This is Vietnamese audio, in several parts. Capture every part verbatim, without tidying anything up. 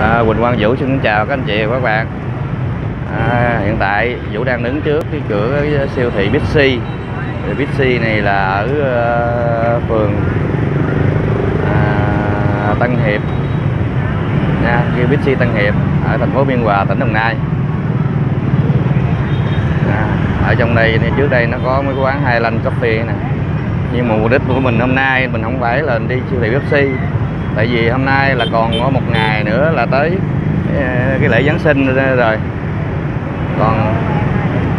à, Quỳnh Quang Vũ xin kính chào các anh chị và các bạn. à, Hiện tại Vũ đang đứng trước cái cửa cái siêu thị Bixi. Bixi này là ở uh, phường uh, Tân Hiệp nha, cái Big C Tân Hiệp ở thành phố Biên Hòa, tỉnh Đồng Nai. à, Ở trong đây thì trước đây nó có mấy quán Hai Lành Coffee nè, nhưng mà mục đích của mình hôm nay mình không phải là đi siêu thị Bixi, tại vì hôm nay là còn có một ngày nữa là tới cái lễ Giáng sinh rồi, còn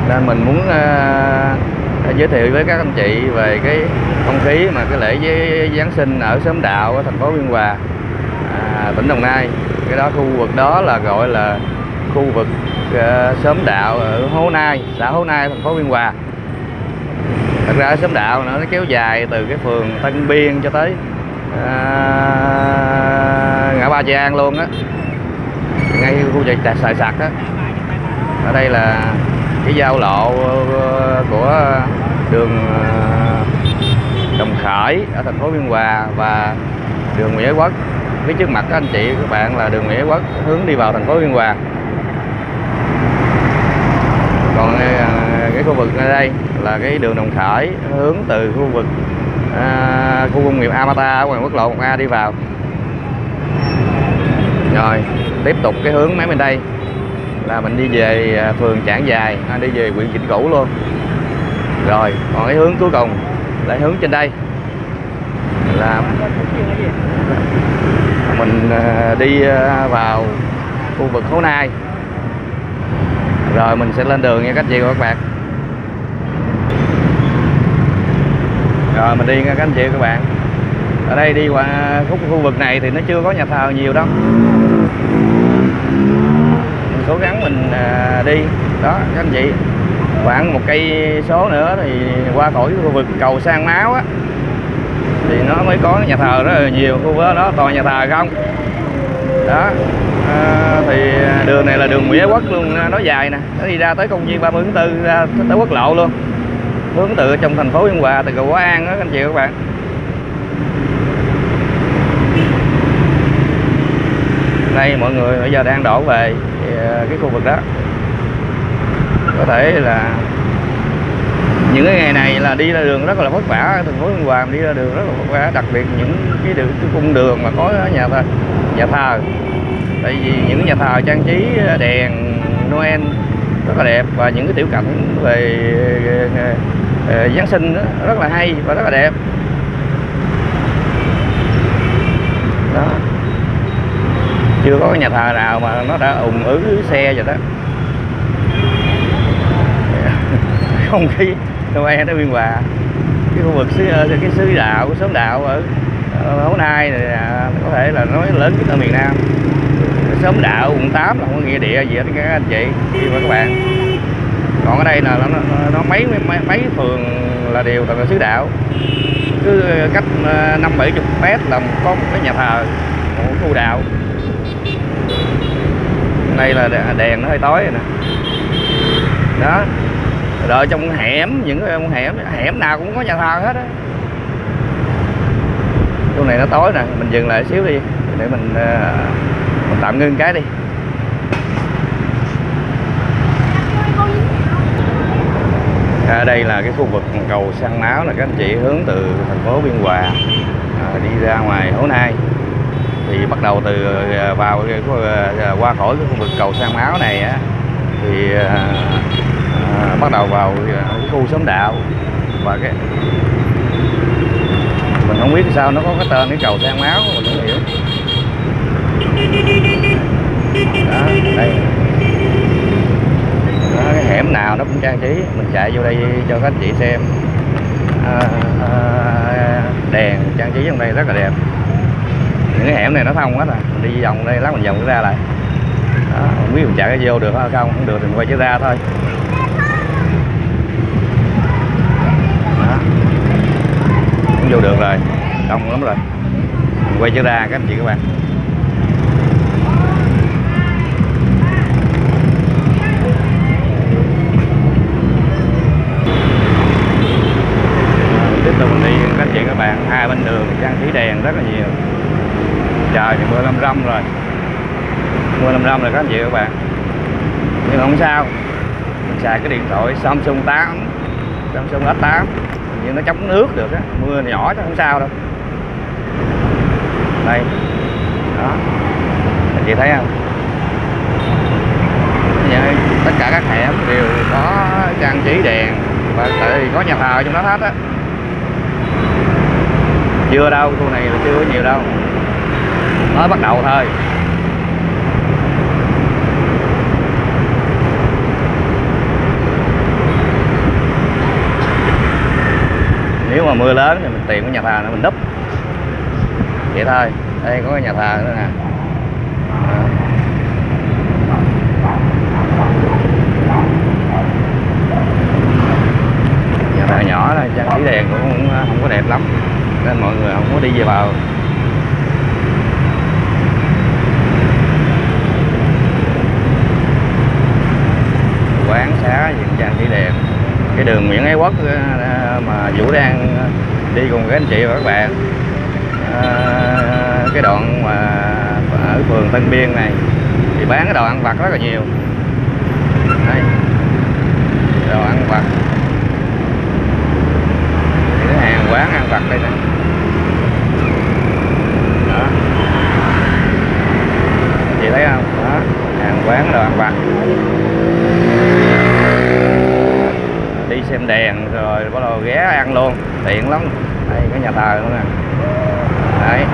nên mình muốn uh, giới thiệu với các anh chị về cái không khí mà cái lễ Giáng sinh ở xóm đạo ở thành phố Biên Hòa, à, tỉnh Đồng Nai. Cái đó khu vực đó là gọi là khu vực uh, xóm đạo ở Hố Nai, xã Hố Nai, thành phố Biên Hòa. Thật ra xóm đạo nữa nó kéo dài từ cái phường Tân Biên cho tới À, ngã ba Trị An luôn á, ngay khu vực Xài Sạc á. Ở đây là cái giao lộ của đường Đồng Khởi ở thành phố Biên Hòa và đường Nguyễn Ái Quốc. Phía trước mặt các anh chị các bạn là đường Nguyễn Ái Quốc hướng đi vào thành phố Biên Hòa. Còn cái khu vực ở đây là cái đường Đồng Khởi hướng từ khu vực À, khu công nghiệp Amata ở ngoài quốc lộ một A đi vào. Rồi tiếp tục cái hướng máy bên đây là mình đi về phường Trảng Dài, đi về huyện Vĩnh Cửu luôn. Rồi còn cái hướng cuối cùng lại hướng trên đây là mình đi vào khu vực Hố Nai. Rồi mình sẽ lên đường nha các chị và các bạn. Rồi mình đi nha các anh chị các bạn. Ở đây đi qua khúc khu vực này thì nó chưa có nhà thờ nhiều đâu, mình cố gắng mình đi đó các anh chị. Khoảng một cây số nữa thì qua khỏi khu vực cầu Sang Máu á thì nó mới có nhà thờ rất là nhiều. Khu vực đó toàn nhà thờ không đó. à, Thì đường này là đường Nguyễn Ái Quốc luôn, nó dài nè, nó đi ra tới công viên ba mươi tháng tư, ra tới quốc lộ luôn, hướng từ trong thành phố Biên Hòa, từ cầu Hóa An đó các anh chị các bạn. Đây mọi người bây giờ đang đổ về cái khu vực đó. Có thể là những cái ngày này là đi ra đường rất là vất vả, thành phố Biên Hòa đi ra đường rất là vất vả, đặc biệt những cái đường cái cung đường mà có nhà thờ, nhà thờ. Tại vì những nhà thờ trang trí đèn Noel rất là đẹp, và những cái tiểu cảnh về Giáng sinh đó, rất là hay và rất là đẹp đó. Chưa có nhà thờ nào mà nó đã ùn ứ xe rồi đó. Không khí Noel ở Biên Hòa, cái khu vực cái xứ đạo của xóm đạo ở Hố Nai này có thể là nói lớn nhất ở miền Nam. Xóm đạo quận tám là không có nghĩa địa gì hết các anh chị và các bạn. Còn ở đây là nó, nó, nó mấy, mấy mấy phường là đều là xứ đạo, cứ cách năm bảy chục mét là có một cái nhà thờ của khu đạo. Đây là đèn nó hơi tối rồi nè đó. Rồi trong hẻm, những cái hẻm hẻm nào cũng có nhà thờ hết á. Chỗ này nó tối nè, mình dừng lại xíu đi để mình Mình tạm ngưng cái đi. À, đây là cái khu vực cầu Sang Máu là các anh chị, hướng từ thành phố Biên Hòa à, đi ra ngoài Hố Nai thì bắt đầu từ vào qua khỏi cái khu vực cầu Sang Máu này á, thì à, à, bắt đầu vào khu xóm đạo. Và cái mình không biết sao nó có cái tên cái cầu Sang Máu, mình không hiểu. Đó, đây. Đó, cái hẻm nào nó cũng trang trí. Mình chạy vô đây cho các anh chị xem. à, à, Đèn trang trí trong đây rất là đẹp. Những cái hẻm này nó thông hết à. Mình đi vòng đây, lát mình vòng ra lại đó. Không biết mình chạy vô được hay không. Không được thì mình quay chứ ra thôi. Đó, không vô được rồi, đông lắm rồi. Mình quay chứ ra các anh chị các bạn. Hai bên đường trang trí đèn rất là nhiều. Trời thì mưa lâm râm rồi. mười lăm lăm là có anh chị các bạn. Nhưng mà không sao, mình xài cái điện thoại Samsung tám, Samsung S tám nhưng nó chống nước được á, mưa nhỏ nó không sao đâu. Đây. Đó. Anh chị thấy không? Vậy, tất cả các hẻm đều có trang trí đèn và tại vì có nhà thờ trong đó hết á. Chưa đâu, khu này là chưa có nhiều đâu, mới bắt đầu thôi. Nếu mà mưa lớn thì mình tìm cái nhà thờ nữa mình đúp vậy thôi. Đây có cái nhà thờ nữa nè. Nhà thờ nhỏ này trang trí đèn cũng không, không có đẹp lắm nên mọi người không có đi vào. Quán xá diện trang trí đèn. Cái đường Nguyễn Ái Quốc mà Vũ đang đi cùng các anh chị và các bạn, à, cái đoạn mà ở phường Tân Biên này thì bán cái đồ ăn vặt rất là nhiều. Đây, đồ ăn vặt, cái hàng quán ăn vặt đây nè. Đó, chị thấy không? Đó, hàng quán đồ ăn vặt, đi xem đèn rồi bắt đầu ghé ăn luôn, tiện lắm. Đây cái nhà thờ luôn nè. Đấy,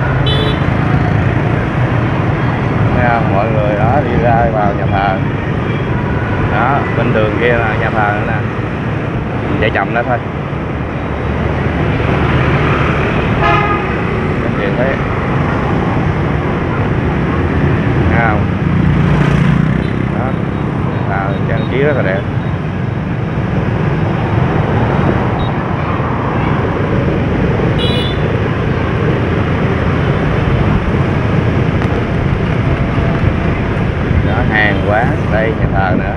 thấy không? Mọi người đó đi ra vào nhà thờ. Đó, bên đường kia là nhà thờ nữa nè, chạy chậm đó thôi. Các chị thấy không? Đó, nhà thờ trang trí rất là đẹp. Quá, đây nhà thờ nữa.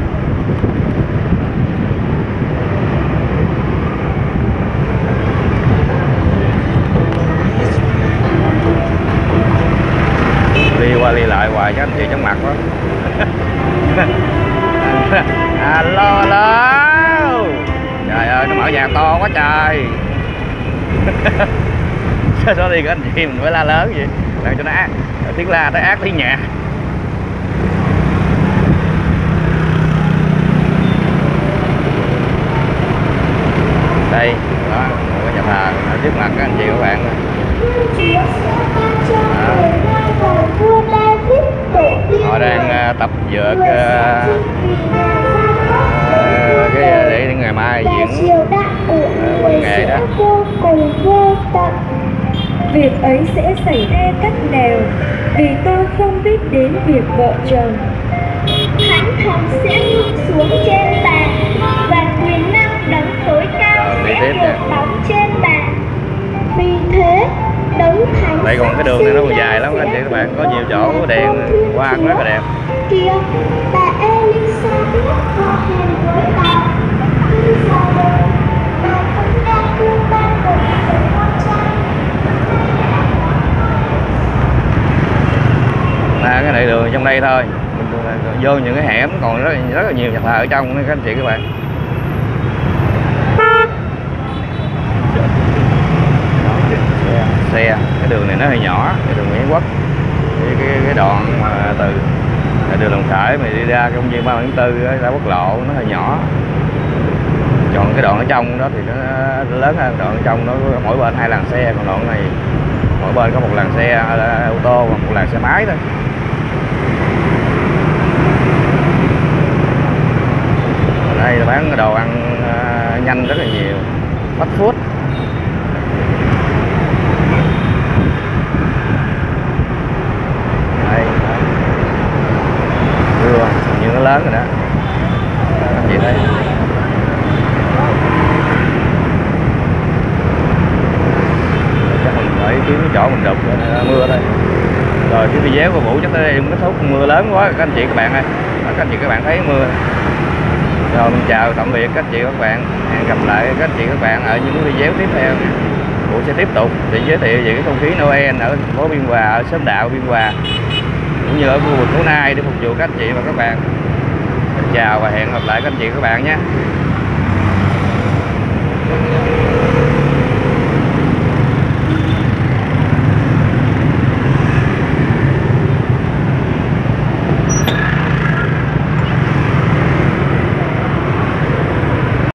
Đi qua đi lại hoài các anh chị chóng mặt quá. Alo alo. Trời ơi nó mở nhạc to quá trời. Sao đó đi các anh chị mình phải la lớn vậy? Làm cho nó ác, tiếng la tới ác tiếng nhạc. Đây, đó, cái nhà thờ ở trước mặt các anh chị các bạn. Đó. Họ đang tập dượt uh, uh, cái để đến ngày mai diễn uh, văn nghệ đó. Việc ấy sẽ xảy ra cách nào vì tôi không biết đến việc vợ chồng. Thánh thần sẽ ngược xuống trên bàn và quyền năng đấng tối cao sẽ được đóng trên bàn. Vì thế, đấng thánh. Đây còn cái đường này nó còn dài lắm anh chị các bạn, có nhiều chỗ đèn hoa rất là đẹp. Kìa, bà Elisa biết họ hẹn với ta. Bây giờ bà cũng đang đưa ban cùng với con trai. Là cái này đường trong đây thôi. Vô những cái hẻm còn rất, rất là nhiều nhà thờ ở trong các anh chị các bạn. Xe, cái đường này nó hơi nhỏ, cái đường Nguyễn Quốc, cái, cái, cái đoạn mà từ đường Đồng Khởi mà đi ra công viên ba mươi tháng tư ra quốc lộ nó hơi nhỏ. Còn cái đoạn ở trong đó thì nó lớn hơn, đoạn ở trong nó mỗi bên hai làn xe, còn đoạn này mỗi bên có một làn xe ô tô và một làn xe máy thôi. Đây là bán đồ ăn uh, nhanh rất là nhiều, fast food. Đây, đưa, như nó lớn rồi đó. Các chị thấy. Chắc mình phải kiếm cái chỗ mình đục mưa đây. Rồi cái video của Vũ chắc tới đây cũng kết thúc, mưa lớn quá các anh chị các bạn ơi. Các anh chị các bạn thấy mưa. Rồi mình chào tạm biệt các chị các bạn, hẹn gặp lại các chị các bạn ở những video tiếp theo. Vũ sẽ tiếp tục để giới thiệu về cái không khí Noel ở thành phố Biên Hòa, ở xóm đạo Biên Hòa. cũng như ở khu vực Hố Nai để phục vụ các anh chị và các bạn. Chào và hẹn gặp lại các anh chị và các bạn nhé.